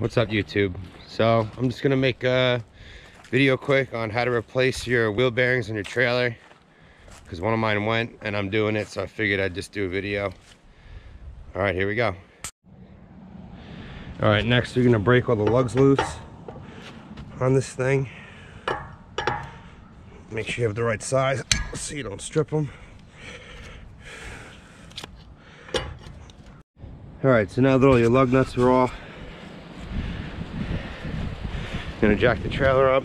What's up, YouTube? So I'm just gonna make a video quick on how to replace your wheel bearings on your trailer, because one of mine went and I'm doing it, so I figured I'd just do a video. All right, here we go. All right, next you're gonna break all the lugs loose on this thing. Make sure you have the right size so you don't strip them. All right, so now that all your lug nuts are off, gonna jack the trailer up,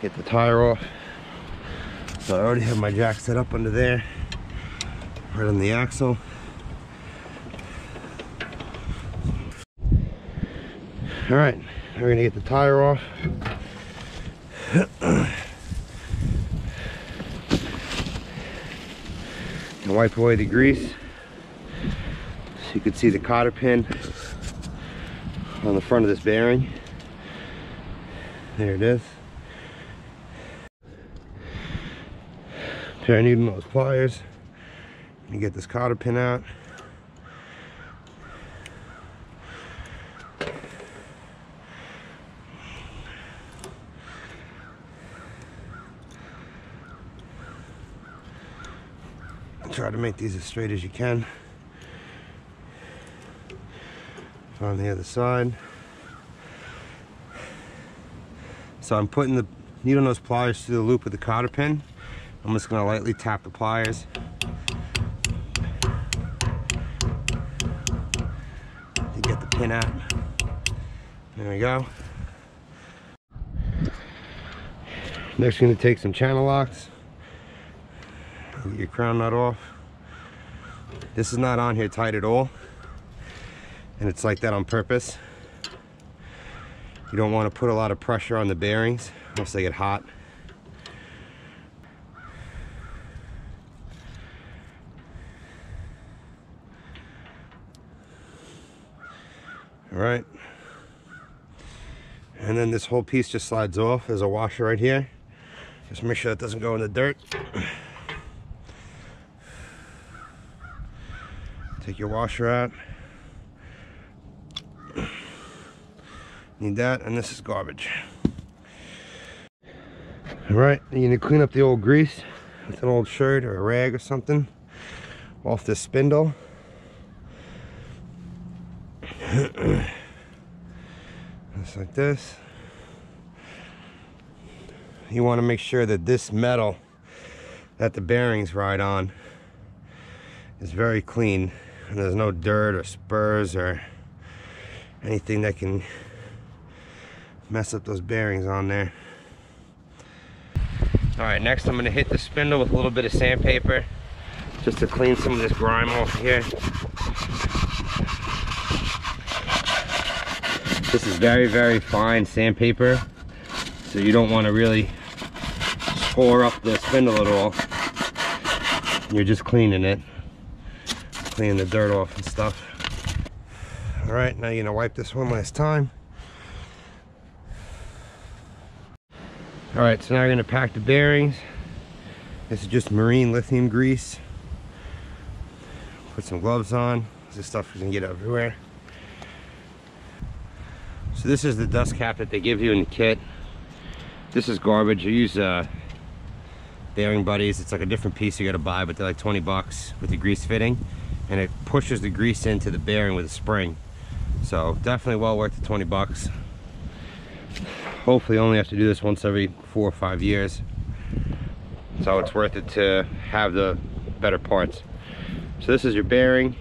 get the tire off. So I already have my jack set up under there, right on the axle. All right, we're gonna get the tire off. And wipe away the grease. So you can see the cotter pin on the front of this bearing. There it is. Pair of needle nose pliers. You get this cotter pin out. Try to make these as straight as you can. On the other side. So I'm putting the needle nose pliers through the loop of the cotter pin. I'm just going to lightly tap the pliers. To get the pin out. There we go. Next, you're going to take some channel locks. Get your crown nut off. This is not on here tight at all, and it's like that on purpose. You don't want to put a lot of pressure on the bearings, unless they get hot. All right, and then this whole piece just slides off. There's a washer right here. Just make sure that doesn't go in the dirt. Take your washer out. Need that, and this is garbage. All right, you need to clean up the old grease with an old shirt or a rag or something off this spindle. Just like this. You want to make sure that this metal that the bearings ride on is very clean. And there's no dirt or spurs or anything that can mess up those bearings on there. All right, next I'm gonna hit the spindle with a little bit of sandpaper just to clean some of this grime off here. This is very, very fine sandpaper, so you don't want to really score up the spindle at all. You're just cleaning it. Clean the dirt off and stuff. All right, now you're gonna wipe this one last time. All right, so now we're gonna pack the bearings. This is just marine lithium grease. Put some gloves on. This stuff is gonna get everywhere. So this is the dust cap that they give you in the kit. This is garbage. You use Bearing Buddies. It's like a different piece you gotta buy, but they're like 20 bucks with the grease fitting. And it pushes the grease into the bearing with a spring. So definitely well worth the 20 bucks. Hopefully only have to do this once every 4 or 5 years, so it's worth it to have the better parts. So this is your bearing,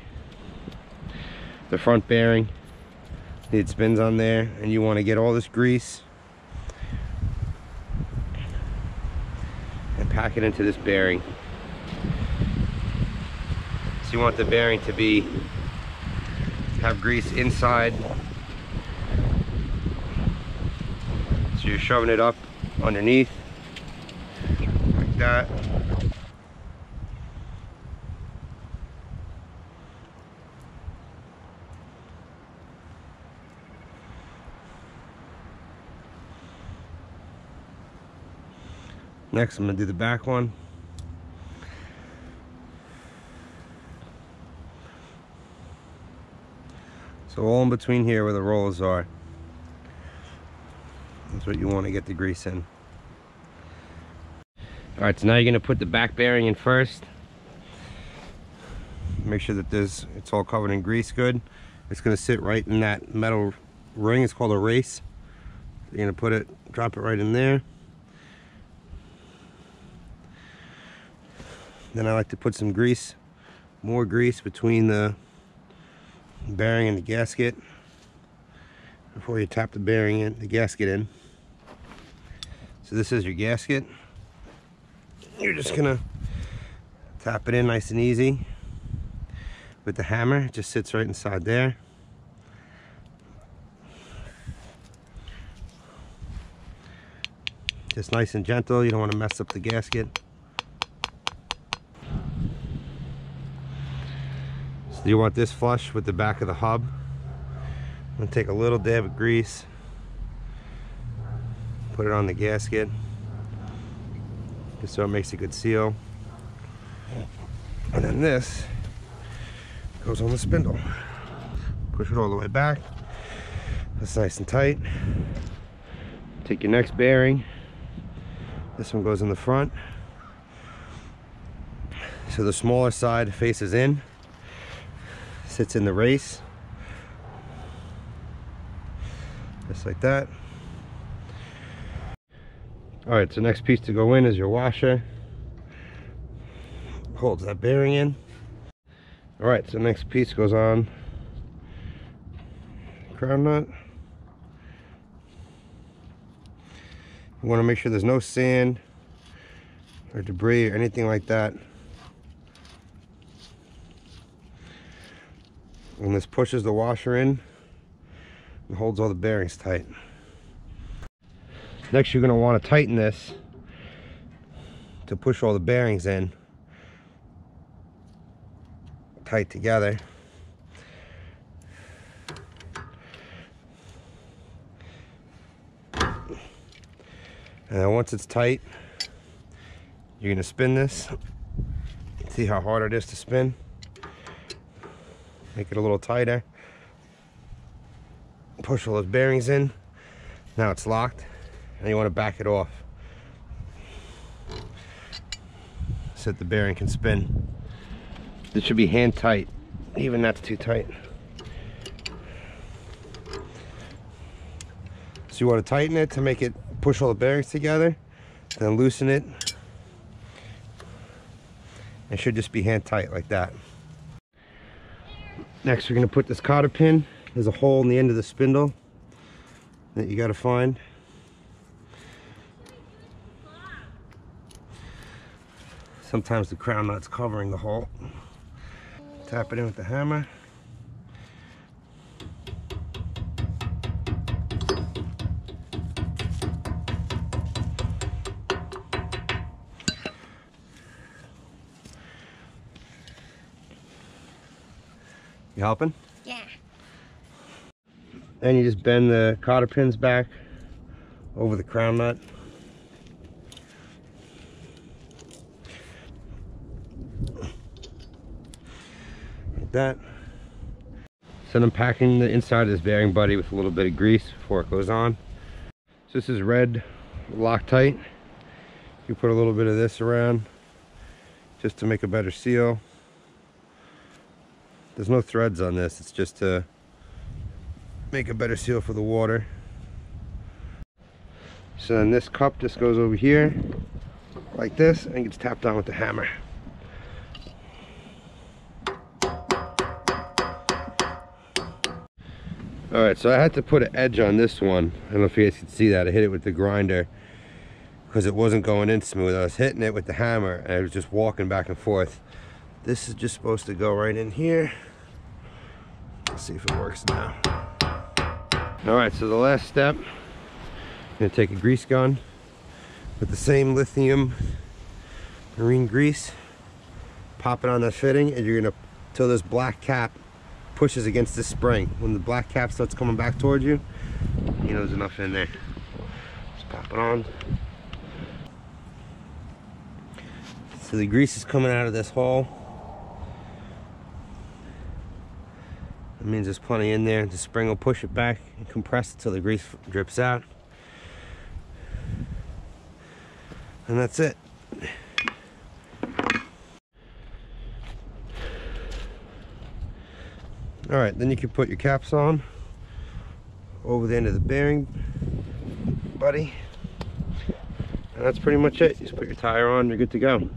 the front bearing. It spins on there, and you want to get all this grease and pack it into this bearing. So you want the bearing to have grease inside. So you're shoving it up underneath, like that. Next, I'm gonna do the back one. Just So all in between here where the rollers are, that's what you want to get the grease in. Alright, so now you're going to put the back bearing in first. Make sure that it's all covered in grease good. It's going to sit right in that metal ring. It's called a race. You're going to put it, drop it right in there. Then I like to put some grease, more grease between the bearing and the gasket before you tap the bearing in, the gasket in. So this is your gasket. You're just gonna tap it in nice and easy with the hammer. It just sits right inside there. Just nice and gentle. You don't want to mess up the gasket. So you want this flush with the back of the hub. I'm gonna take a little dab of grease, put it on the gasket. Just so it makes a good seal. And then this goes on the spindle. Push it all the way back. That's nice and tight. Take your next bearing. This one goes in the front. So the smaller side faces in, sits in the race. Just like that. Alright, so next piece to go in is your washer. Holds that bearing in. Alright, so next piece goes on crown nut. You want to make sure there's no sand or debris or anything like that. And this pushes the washer in and holds all the bearings tight. Next, you're going to want to tighten this to push all the bearings in tight together. And then once it's tight, you're going to spin this. See how hard it is to spin? Make it a little tighter. Push all those bearings in. Now it's locked. And you want to back it off so that the bearing can spin. This should be hand tight. Even that's too tight. So you want to tighten it to make it push all the bearings together, then loosen it. It should just be hand tight like that. Next, we're going to put this cotter pin. There's a hole in the end of the spindle that you got to find. Sometimes the crown nut's covering the hole. Tap it in with the hammer. You helping? Yeah. Then you just bend the cotter pins back over the crown nut. That. So I'm packing the inside of this bearing buddy with a little bit of grease before it goes on. So this is red Loctite. You put a little bit of this around just to make a better seal. There's no threads on this, it's just to make a better seal for the water. So then this cup just goes over here like this and gets tapped on with the hammer. Alright, so I had to put an edge on this one. I don't know if you guys could see that. I hit it with the grinder because it wasn't going in smooth. I was hitting it with the hammer and I was just walking back and forth. This is just supposed to go right in here. Let's see if it works now. Alright, so the last step, I'm going to take a grease gun with the same lithium marine grease, pop it on that fitting, and you're going to, till this black cap pushes against this spring. When the black cap starts coming back towards you, you know there's enough in there. Just pop it on. So the grease is coming out of this hole. means there's plenty in there. The spring will push it back and compress it till the grease drips out. And that's it. All right, then you can put your caps on over the end of the bearing buddy. And that's pretty much it. Just put your tire on, you're good to go.